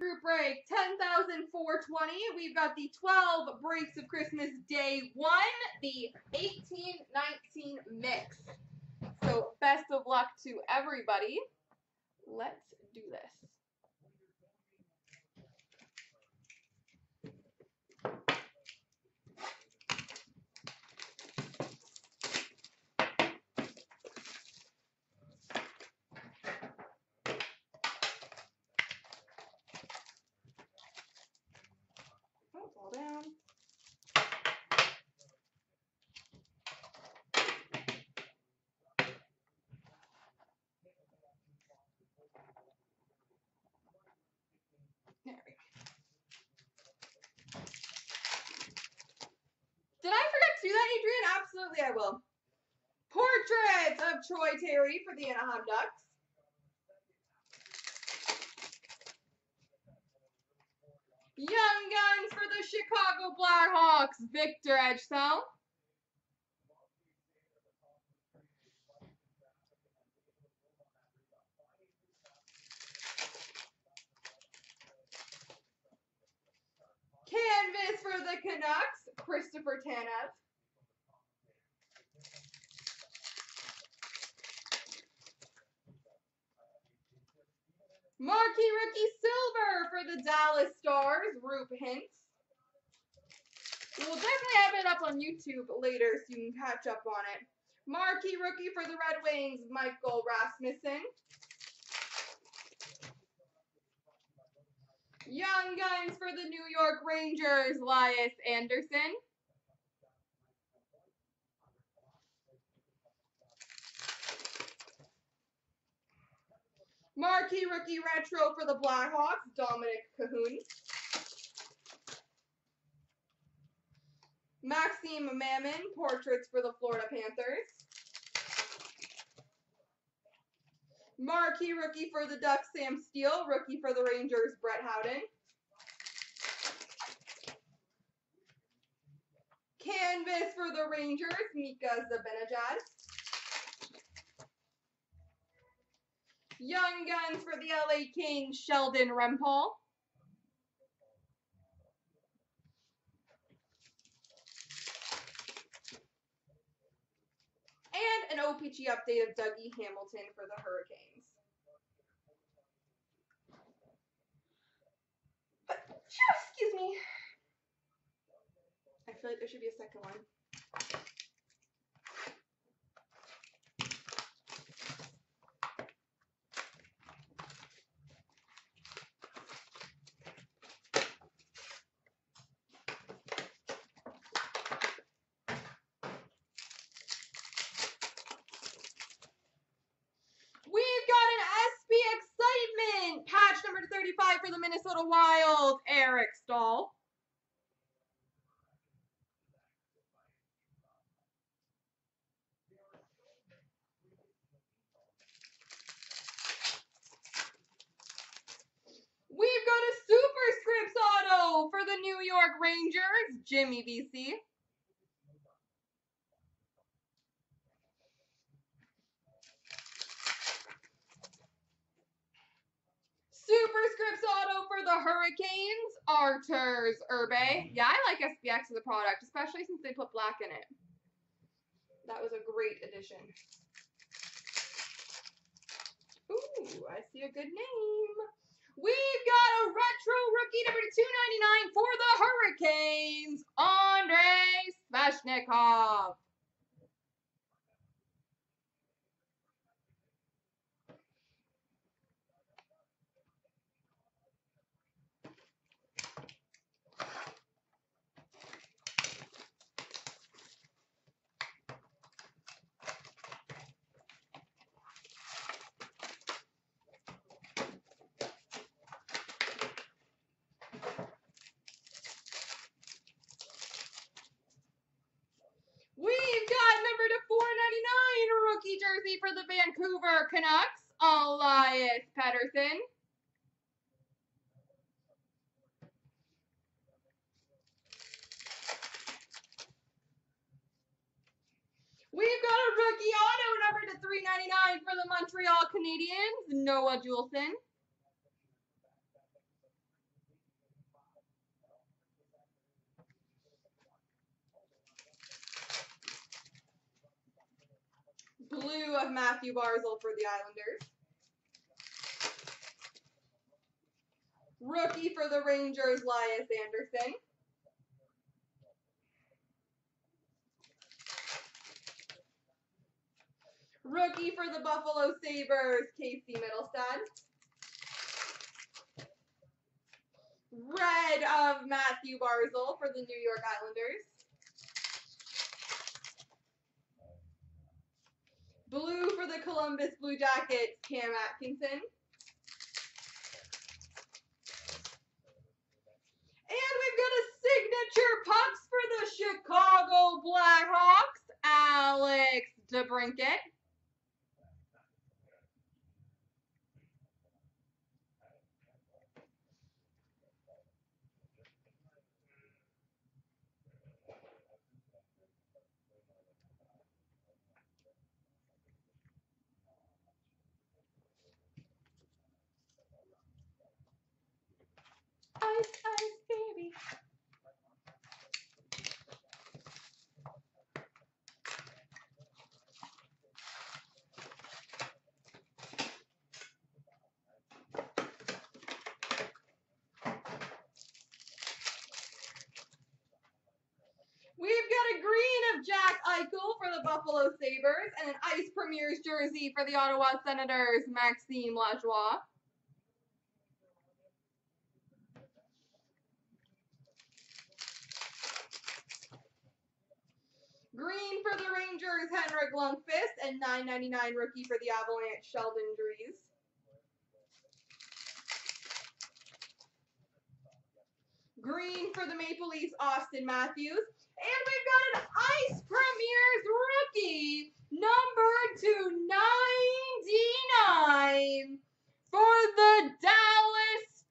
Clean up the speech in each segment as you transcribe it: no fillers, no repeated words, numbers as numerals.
group break 10,420. We've got the 12 breaks of Christmas Day 1, the 18-19 mix. So best of luck to everybody. Let's do this. Absolutely, I will. Portraits of Troy Terry for the Anaheim Ducks. Young Guns for the Chicago Blackhawks, Victor Edgsel. Canvas for the Canucks, Christopher Tanev. Marquee Rookie Silver for the Dallas Stars, Roope Hintz. We'll definitely have it up on YouTube later so you can catch up on it. Marquee Rookie for the Red Wings, Michael Rasmussen. Young Guns for the New York Rangers, Lias Andersson. Marquee Rookie Retro for the Blackhawks, Dominic Kahun. Maxime Mammon, Portraits for the Florida Panthers. Marquee Rookie for the Ducks, Sam Steele. Rookie for the Rangers, Brett Howden. Canvas for the Rangers, Mika Zibanejad. Young Guns for the LA Kings, Sheldon Rempel. And an OPG update of Dougie Hamilton for the Hurricanes. But, excuse me. I feel like there should be a second one. For the Minnesota Wild, Eric Staal. We've got a Superscripts auto for the New York Rangers, Jimmy VC. Superscripts auto for the Hurricanes, Arthur's Irbe. Yeah, I like SPX as a product, especially since they put black in it. That was a great addition. Ooh, I see a good name. We've got a retro rookie number 299 for the Hurricanes, Andrei Sveshnikov. Jersey for the Vancouver Canucks, Elias Pettersson. We've got a rookie auto number to 399 for the Montreal Canadiens, Noah Juleson. blue of Matthew Barzal for the Islanders. Rookie for the Rangers, Lias Andersson. Rookie for the Buffalo Sabres, Casey Mittelstadt. Red of Matthew Barzal for the New York Islanders. Blue for the Columbus Blue Jackets, Cam Atkinson. And we've got a signature pucks for the Chicago Blackhawks, Alex DeBrincat. Baby. We've got a green of Jack Eichel for the Buffalo Sabres and an Ice Premier's jersey for the Ottawa Senators, Maxime Lajoie. Green for the Rangers, Henrik Lundqvist, and $9.99 rookie for the Avalanche, Sheldon Dries. Green for the Maple Leafs, Austin Matthews. And we've got an Ice Premier's rookie, number 299 for the Dallas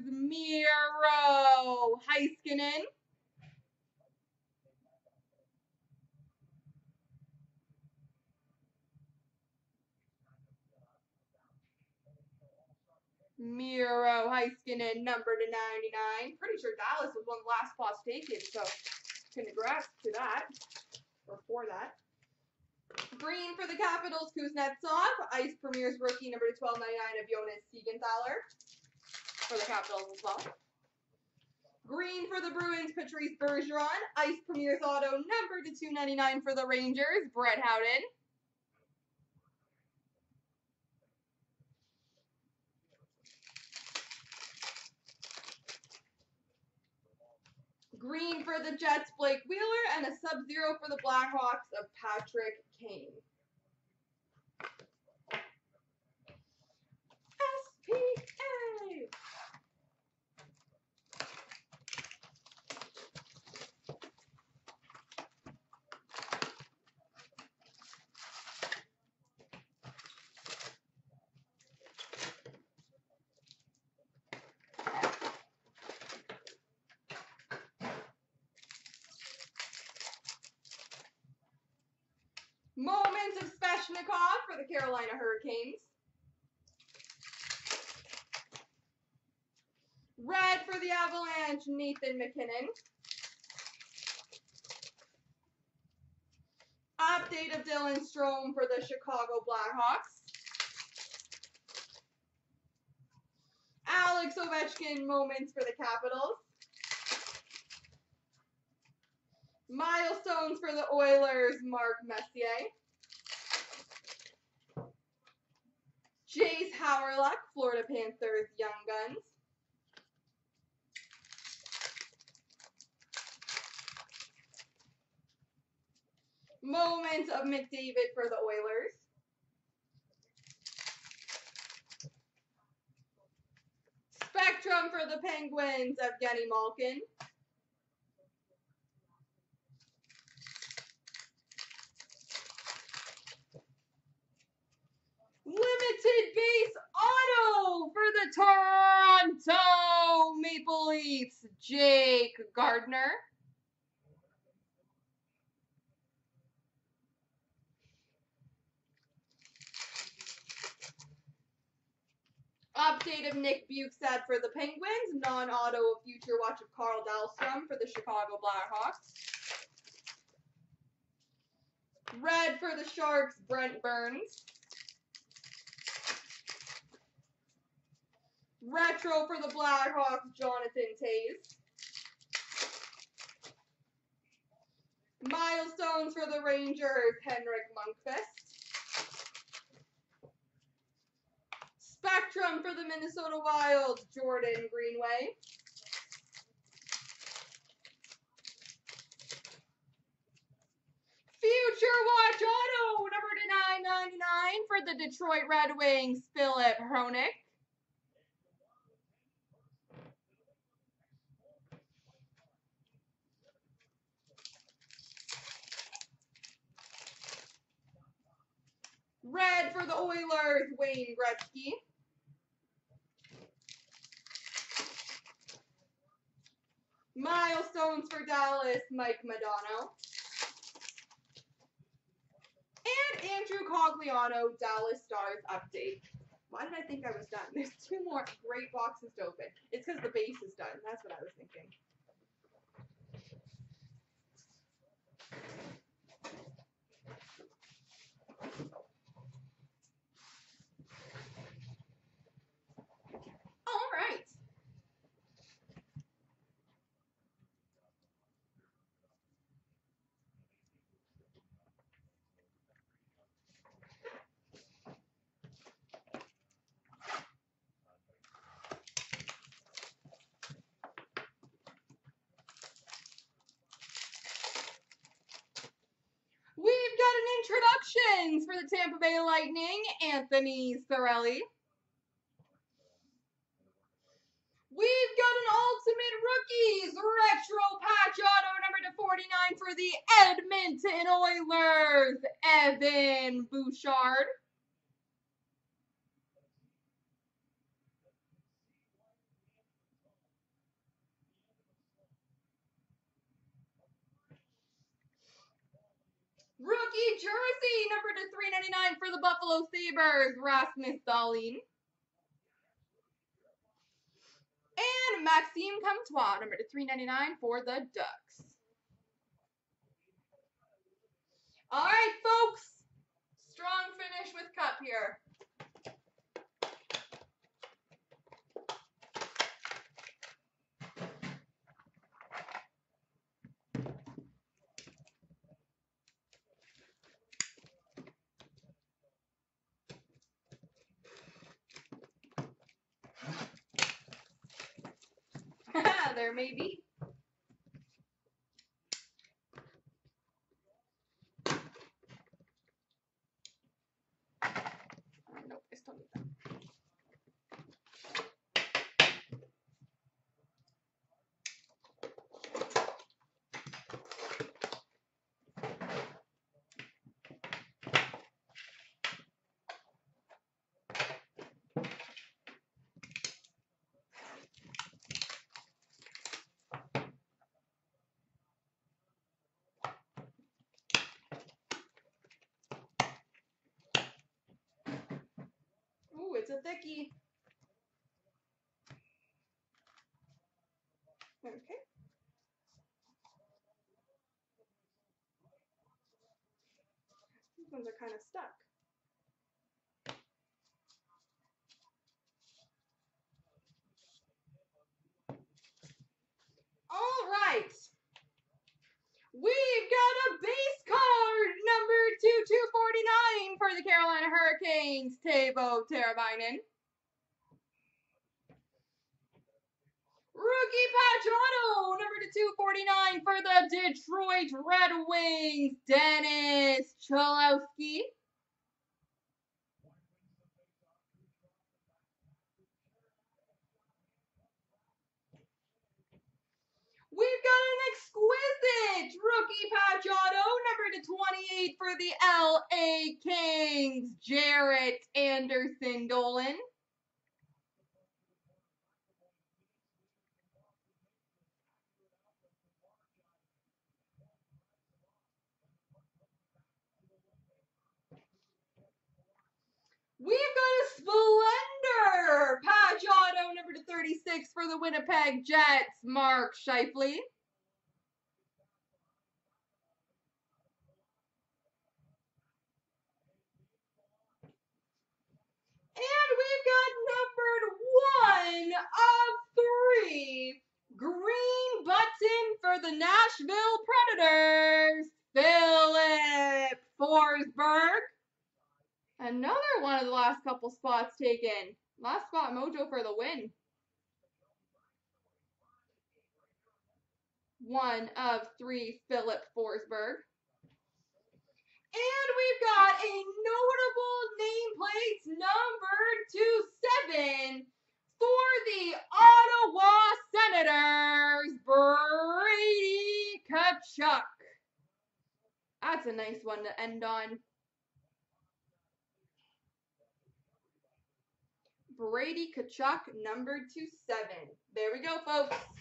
Stars, Miro Heiskinen. Miro Heiskinen, number to 99. Pretty sure Dallas was one of the last spots taken, so congrats to that, or for that. Green for the Capitals, Kuznetsov. Ice Premier's rookie, number to 1299 of Jonas Siegenthaler for the Capitals as well. Green for the Bruins, Patrice Bergeron. Ice Premier's auto, number to 299 for the Rangers, Brett Howden. Green for the Jets, Blake Wheeler, and a sub-zero for the Blackhawks of Patrick Kane. SPX! Moments of Sveshnikov for the Carolina Hurricanes. Red for the Avalanche, Nathan MacKinnon. Update of Dylan Strome for the Chicago Blackhawks. Alex Ovechkin, moments for the Capitals. Milestones for the Oilers, Mark Messier. Jace Howerluck, Florida Panthers, Young Guns. Moment of McDavid for the Oilers. Spectrum for the Penguins, Evgeny Malkin. Limited base auto for the Toronto Maple Leafs, Jake Gardner. Update of Nick Bukestad for the Penguins, non-auto of Future Watch of Carl Dahlstrom for the Chicago Blackhawks. red for the Sharks, Brent Burns. Retro for the Blackhawks, Jonathan Toews. Milestones for the Rangers, Henrik Lundqvist. Spectrum for the Minnesota Wild, Jordan Greenway. Future Watch Auto, number to 999 for the Detroit Red Wings, Philip Hronik. Red for the Oilers, Wayne Gretzky. Milestones for Dallas, Mike Modano. And Andrew Cogliano, Dallas Stars update. Why did I think I was done? There's two more great boxes to open. It's because the base is done. That's what I was thinking. Introductions for the Tampa Bay Lightning, Anthony Cirelli. We've got an Ultimate Rookies Retro Patch Auto number to 49 for the Edmonton Oilers, Evan Bouchard. Rookie jersey, number to 399 for the Buffalo Sabres, Rasmus Dahlin. And Maxime Comtois, number to 399 for the Ducks. All right, folks. Strong finish with Cup here. There may be. No, I still need that. It's a thickie. Okay. These ones are kind of stuck. All right. We've got a base card, number 2/249 for the Carolina Hurricanes, Teuvo Teravainen. Rookie patch auto, number 2/249 for the Detroit Red Wings, Dennis Cholowski. We've got an exquisite rookie patch auto, number to 28 for the LA Kings, Jarrett Anderson Dolan. We've got a splendor patch auto, number to 36 for the Winnipeg Jets, Mark Scheifele. the Nashville Predators, Filip Forsberg. Another one of the last couple spots taken. Last spot mojo for the win. One of three, Filip Forsberg. And we've got a notable nameplate number 27 for the Ottawa Senators, Brady Kachuk. That's a nice one to end on. Brady Kachuk, number 27. There we go, folks.